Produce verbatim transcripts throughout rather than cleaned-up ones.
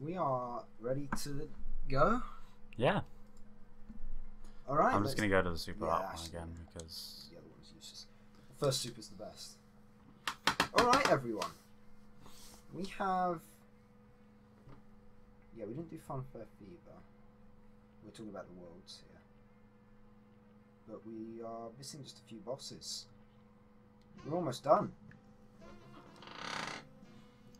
We are ready to go? Yeah. All right. I'm just going to go to the super hot yeah, one again because... The other one's useless. The first super's the best. All right, everyone. We have... Yeah, we didn't do Funfair Fever. We're talking about the worlds here. But we are missing just a few bosses. We're almost done.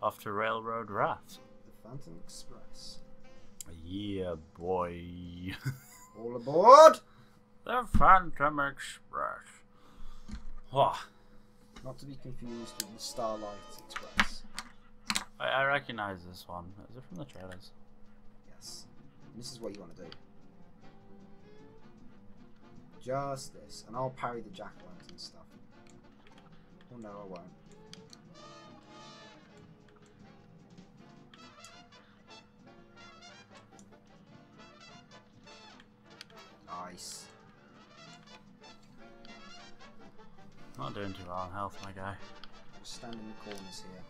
Off to Railroad Wrath. The Phantom Express. Yeah, boy. All aboard! The Phantom Express. Oh. Not to be confused with the Starlight Express. I, I recognise this one. Is it from the trailers? Yes. And this is what you want to do. Just this. And I'll parry the jack-o'-lanterns and stuff. Oh no, I won't. Nice. Not doing too well on health, my guy. Just stand in the corners here.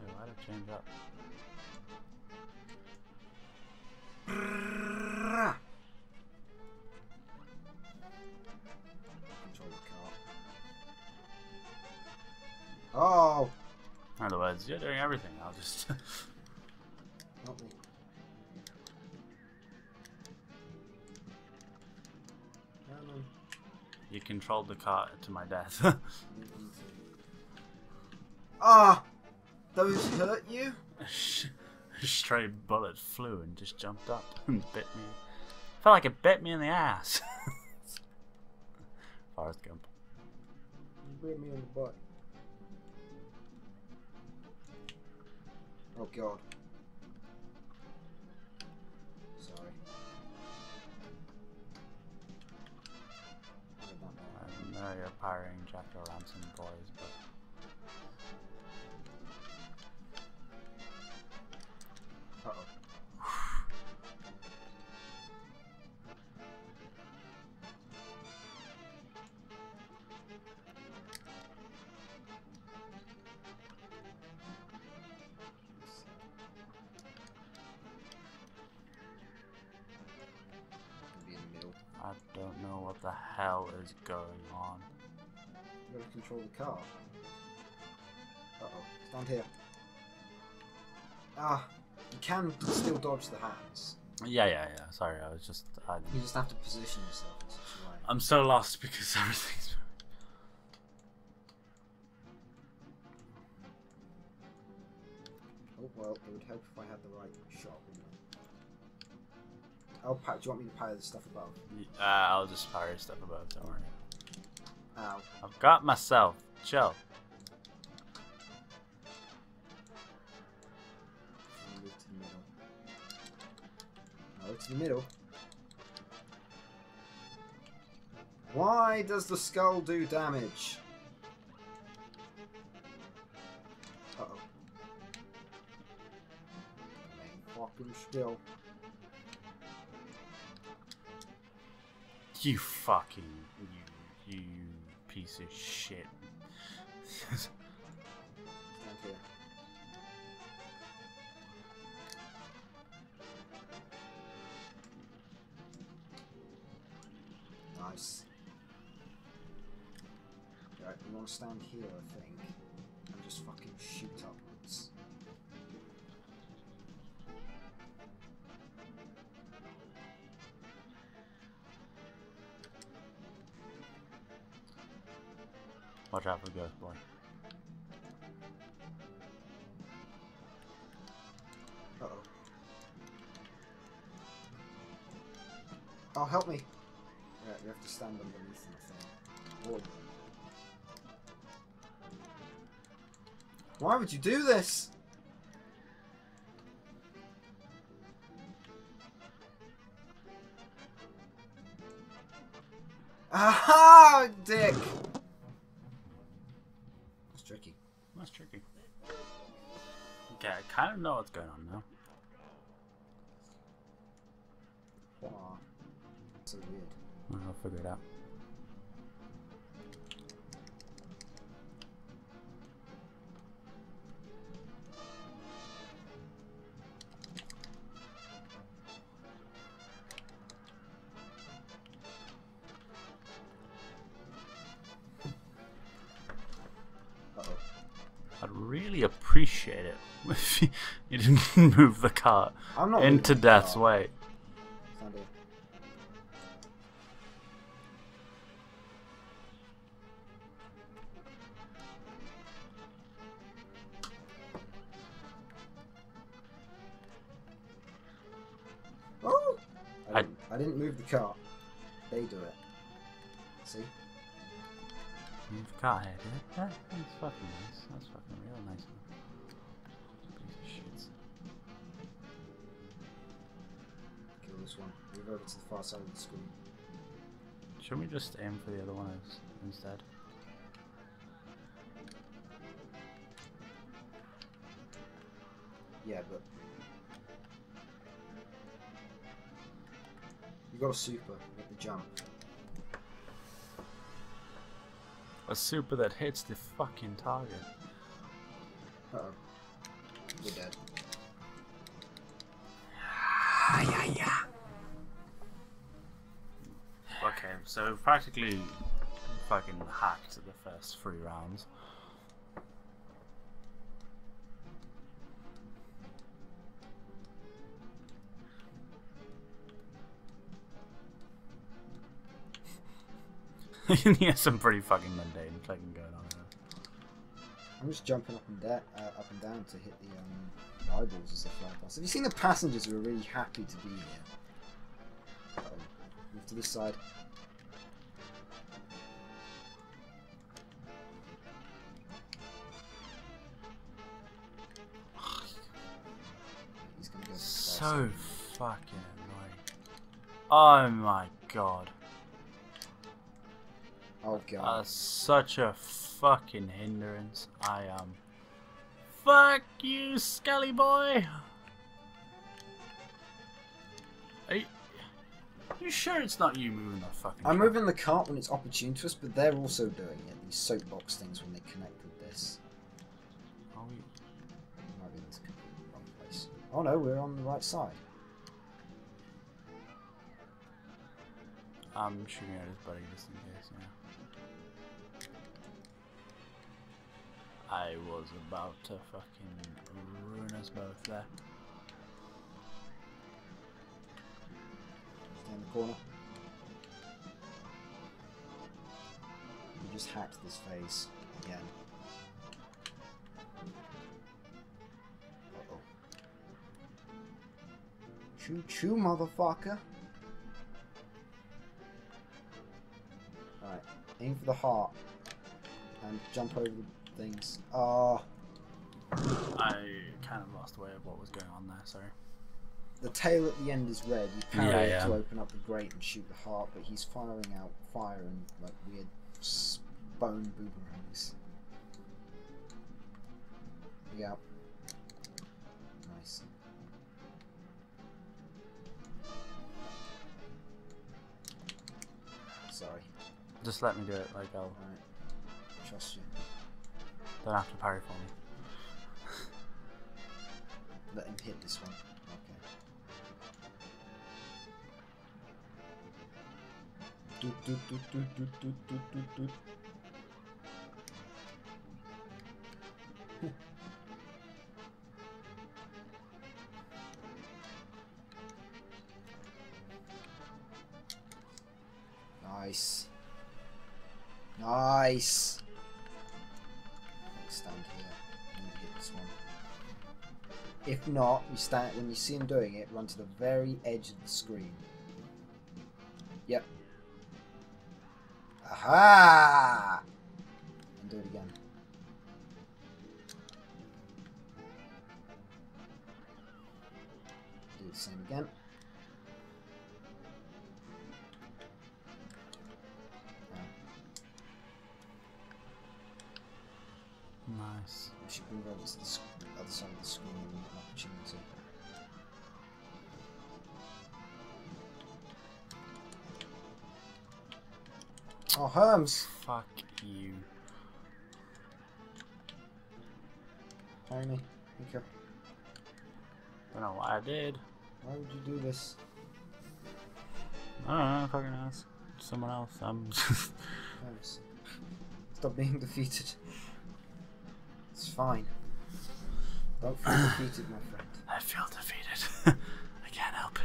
Oh, I'd have changed up. Oh! In other words, you're doing everything, I'll just... Not me. Um, you controlled the cart to my death. Ah! Oh, those hurt you? A, sh a stray bullet flew and just jumped up and bit me. Felt like it bit me in the ass. Forrest Gump. You bit me in the butt. Oh god. Sorry. I know you're parrying jack-o'-lantern boys, but... Uh-oh. I don't know what the hell is going on. You gotta control the car. Uh oh, stand here. Ah, you can still dodge the hands. Yeah, yeah, yeah. Sorry, I was just. I you just have to position yourself in such a way. I'm so lost because everything's. Oh well, it would help if I had the right shot. I'll do you want me to parry the stuff above? Uh, I'll just parry stuff above, don't worry. Ow. I've got myself. Chill. Move to the middle. Move to the middle. Why does the skull do damage? Uh oh. Fucking still. You fucking, you, you piece of shit. Stand here. Nice. Right, we want to stand here, I think, and just fucking shoot upwards. Watch out for the ghost boy. Uh oh. Oh, help me! Yeah, you have to stand underneath the thing. Whoa. Why would you do this? Aha, dick! Tricky. That's tricky. Okay, I kind of know what's going on now. Wow. So weird. I'll figure it out. Appreciate it if you didn't move the cart into death's way. Oh! I didn't, I, I didn't move the cart. They do it. See? Move the cart here, dude. That's fucking nice. That's fucking real nice. This one. Move over to the far side of the screen. Shouldn't we just aim for the other one instead? Yeah, but you got a super with the jump. A super that hits the fucking target. Uh oh. You're dead. Ah, yeah, yeah. Okay, so we've practically fucking hacked the first three rounds. You yeah, some pretty fucking mundane fucking going on here. I'm just jumping up and, uh, up and down to hit the um, eyeballs and stuff like that. So have you seen the passengers who are really happy to be here? Move to this side. He's gonna go so fucking annoying. Oh my god. Oh god. That's such a fucking hindrance. I am. Um... Fuck you, Scully boy! Hey. You sure it's not you moving that fucking I'm track? Moving the cart when it's opportune to us, but they're also doing it. These soapbox things when they connect with this. Are we? We might be in this completely wrong place. Oh no, we're on the right side. I'm shooting at his buddy just in case now. I was about to fucking ruin us both there. In the corner. We just hacked this phase again. Uh oh. Choo choo, motherfucker! Alright, aim for the heart. And jump over the things. Ah! Oh. I kind of lost way of what was going on there, sorry. The tail at the end is red. You power yeah, yeah. to open up the grate and shoot the heart, but he's firing out fire and like weird bone boomerangs. Yeah. Nice. Sorry. Just let me do it. Like I'll. All right. Trust you. Don't have to parry for me. Let him hit this one. Do, do, do, do, do, do, do, do, do. Nice. Nice. Let's stand here and hit this one. If not, you stand when you see him doing it, run to the very edge of the screen. Yep. Aha! And do it again. Do the same again. Nice. We should move over to the other side of the screen and an opportunity. Oh, Herms. Fuck you. Tiny, thank you. I don't know why I did. Why would you do this? I don't know, fucking ass. Someone else. I'm just... Stop being defeated. It's fine. Don't feel defeated, my friend. I feel defeated. I can't help it.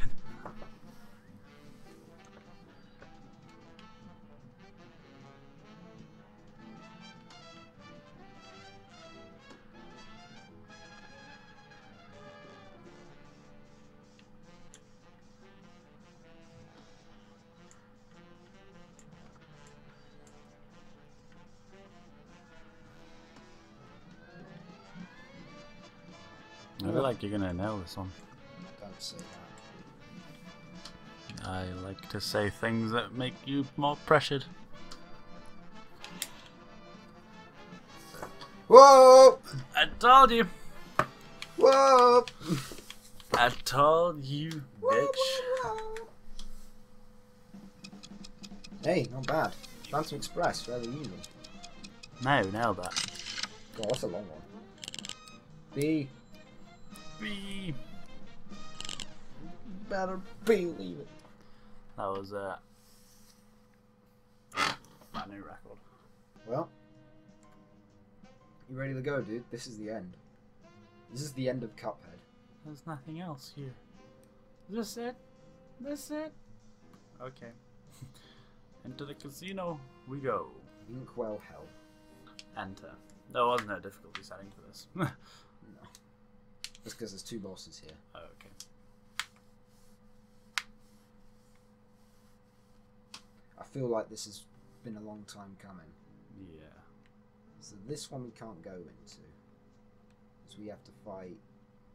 I feel like you're gonna nail this one. Don't say that. I like to say things that make you more pressured. Whoa! I told you! Whoa! I told you, whoa, bitch. Whoa, whoa. Hey, not bad. Phantom Express, fairly easy. No, nailed that. Oh, that's a long one. B. Be better believe it. That was a uh, brand new record. Well, you ready to go, dude? This is the end. This is the end of Cuphead. There's nothing else here. Is this it? This it? Okay. Into the casino we go. Inkwell Hell. Enter. There was no difficulty setting for this. No. That's because there's two bosses here. Oh, okay. I feel like this has been a long time coming. Yeah. So this one we can't go into. Because we have to fight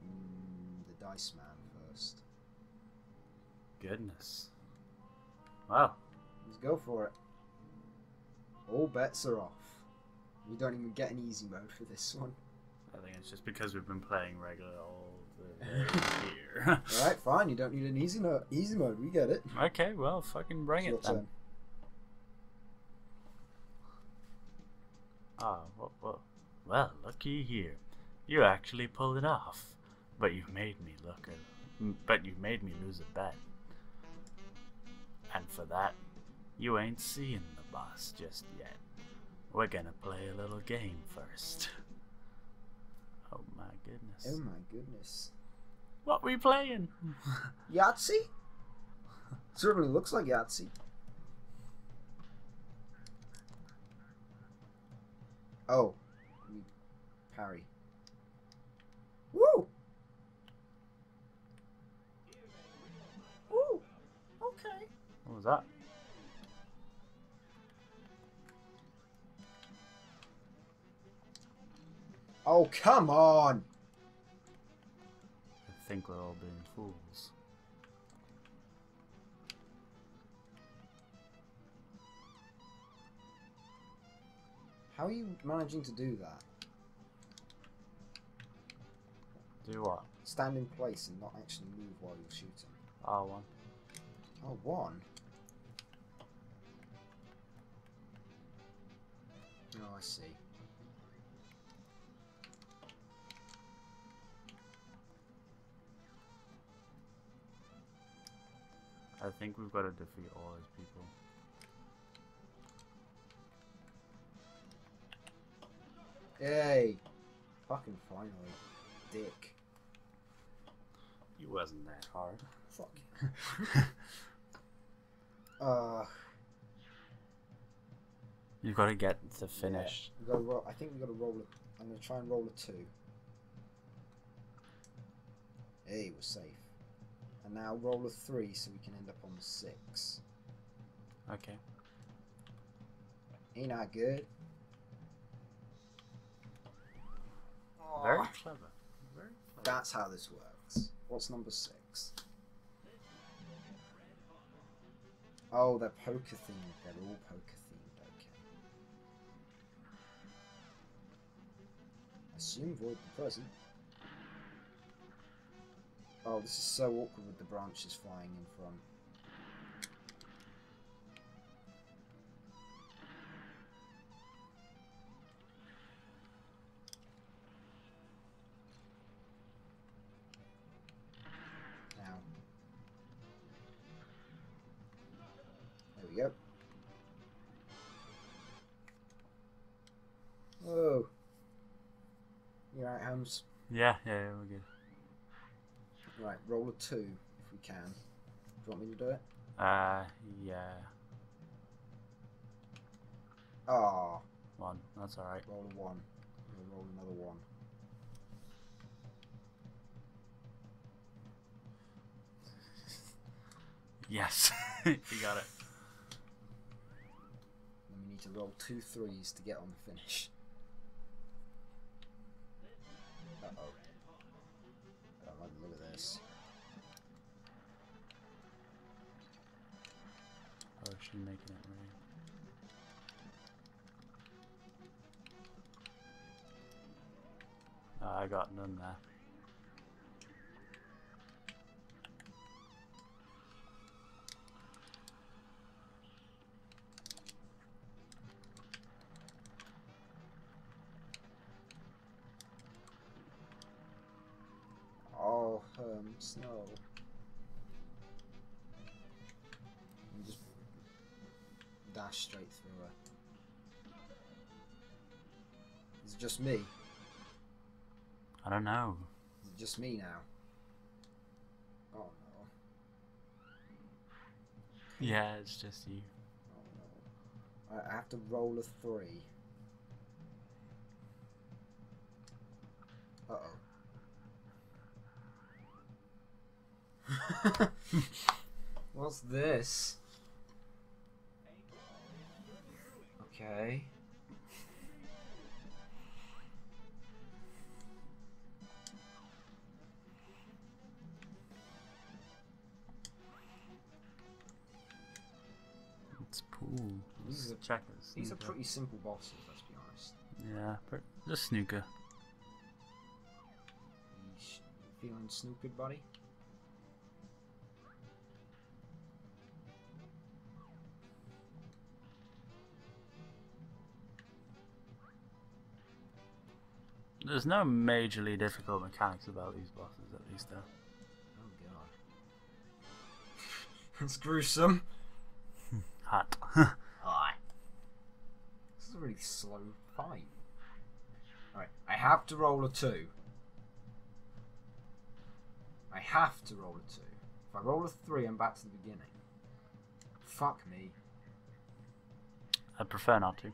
mm, the Dice Man first. Goodness. Wow. Let's go for it. All bets are off. We don't even get an easy mode for this one. I think it's just because we've been playing regular all the year. Alright, fine. You don't need an easy, no easy mode. We get it. Okay, well, fucking bring it's it then. Turn. Oh, well, well, well, looky here. You actually pulled it off. But you've made me look at, but you've made me lose a bet. And for that, you ain't seeing the boss just yet. We're gonna play a little game first. Oh my goodness. Oh my goodness. What we playing? Yahtzee? Certainly looks like Yahtzee. Oh. Parry. Woo! Woo! Okay. What was that? Oh, come on! I think we're all being fools. How are you managing to do that? Do what? Stand in place and not actually move while you're shooting. R one. R one? Oh, I see. I think we've got to defeat all these people. Yay! Fucking finally. Dick. It wasn't that hard. Fuck. uh, You've got to get to finish. Yeah, we've got to roll, I think we've got to roll a... I'm going to try and roll a two. Hey, we're safe. And now roll a three so we can end up on the six. Okay. Ain't that good? Oh, very clever. Very clever. That's how this works. What's number six? Oh, they're poker themed. They're all poker themed. Okay. Assume void the present. Oh, this is so awkward with the branches flying in from. we go. Oh. You alright, Holmes? Yeah, yeah, yeah, we're good. Right, roll a two if we can. Do you want me to do it? Uh, yeah. Ah. Oh. One, that's alright. Roll a one. We'll roll another one. Yes, you got it. And we need to roll two threes to get on the finish. Uh oh. I don't like the look at this. Oh, she's making it right. Oh, I got none there. Oh, um, snow. And just dash straight through her. Is it just me? I don't know. Is it just me now? Oh no. Yeah, it's just you. Oh no. I have to roll a three. Uh oh. What's this? Okay. Ooh, these are checkers. These are pretty simple bosses, let's be honest. Yeah, just snooker. You feeling snookered, buddy? There's no majorly difficult mechanics about these bosses, at least, though. Oh god. That's gruesome. Hot. Alright. This is a really slow fight. Alright, I have to roll a two. I have to roll a two. If I roll a three, I'm back to the beginning. Fuck me. I'd prefer not to.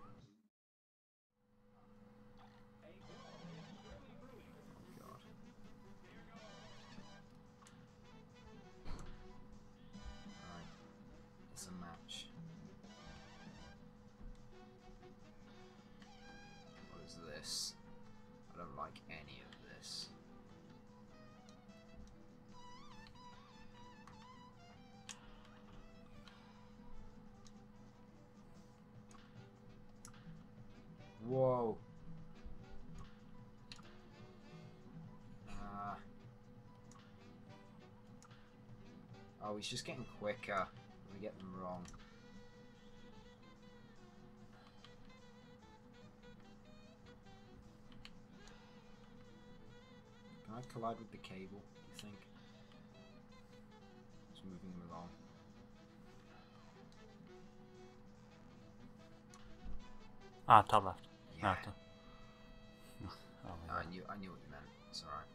Whoa. Uh, oh, he's just getting quicker. We get them wrong. Can I collide with the cable, do you think? Just moving them along. Ah, top left. Yeah. No, oh, no, I knew I knew what you meant. It's alright.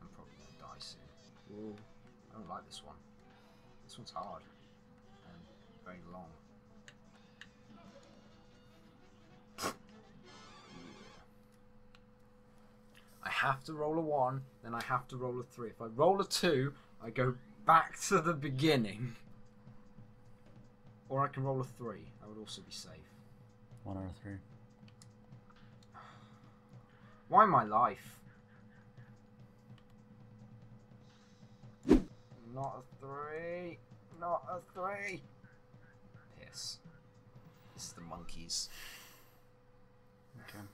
I'm probably gonna die soon. Ooh, I don't like this one. This one's hard and very long. Yeah. I have to roll a one, then I have to roll a three. If I roll a two, I go back to the beginning. Or I can roll a three. That would also be safe. One or three. Why my life? Not a three. Not a three. Piss. This is the monkeys. Okay.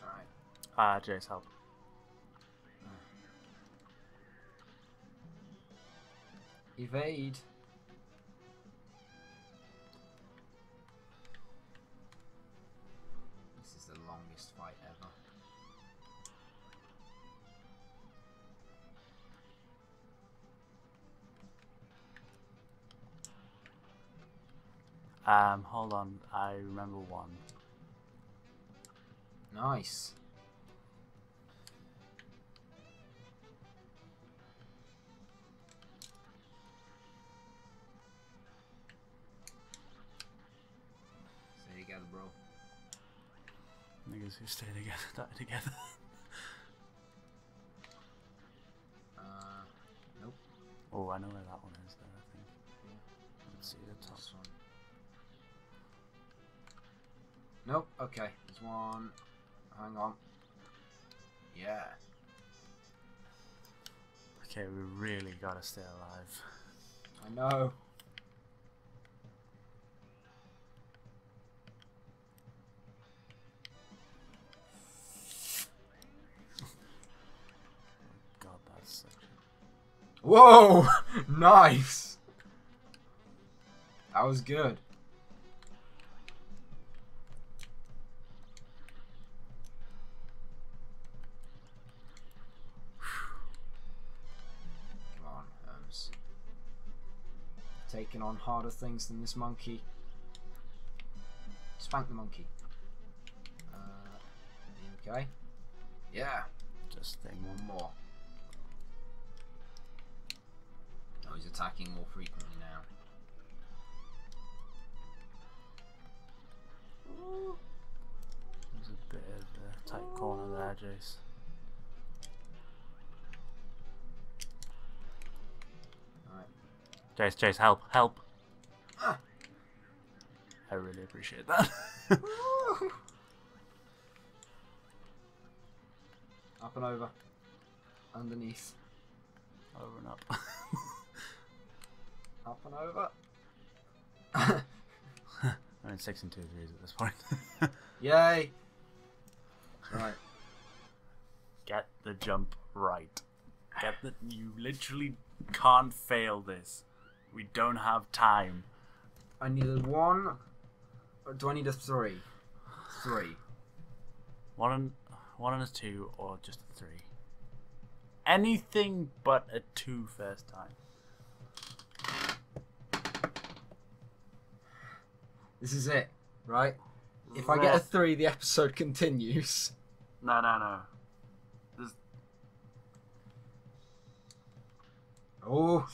Alright. Ah, uh, Jay's help. Evade. This is the longest fight ever. Um, hold on, I remember one. Nice. Stay together, bro. Niggas who stay together die together. uh, nope. Oh, I know where that one is, though, I think. Yeah. Let's see the top one. Nope, okay, there's one. Hang on. Yeah. Okay, we really gotta stay alive. I know. God, that's such a... Whoa! Nice! That was good. Taking on harder things than this monkey. Spank the monkey. Uh, okay. Yeah. Just think one more. Oh, he's attacking more frequently now. Ooh. There's a bit of a tight Ooh. corner there, Jace. Jace, Jace, help, help. Ah. I really appreciate that. Up and over. Underneath. Over and up. Up and over. I mean, six and two threes at this point. Yay! Right. Get the jump right. Get the... You literally can't fail this. We don't have time. I need a one. Or do I need a three? Three. One and one and a two, or just a three. Anything but a two first time. This is it, right? If I get a three, the episode continues. No, no, no. There's... Oh.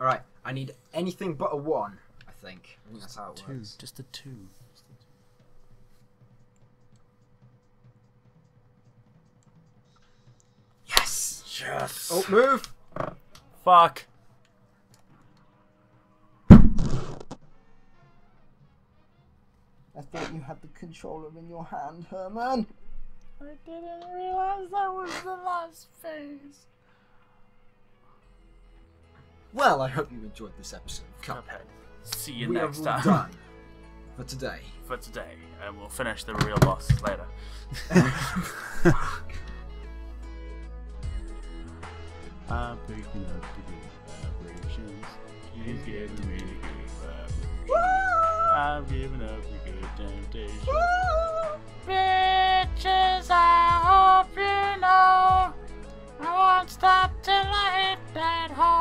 All right. I need anything but a one, I think. I think that's how it two, works. Just a two. Just a two. Yes! Yes! Oh, move! Fuck. I thought you had the controller in your hand, Herman. I didn't realize that was the last phase. Well, I hope you enjoyed this episode of Cuphead. See you we next time. We are all done for today. For today, and we'll finish the real boss later. I'm picking up the good vibrations. She's giving me the good vibrations. I'm giving up the good temptations. Bitches, I hope you know I won't stop till I hit that hole.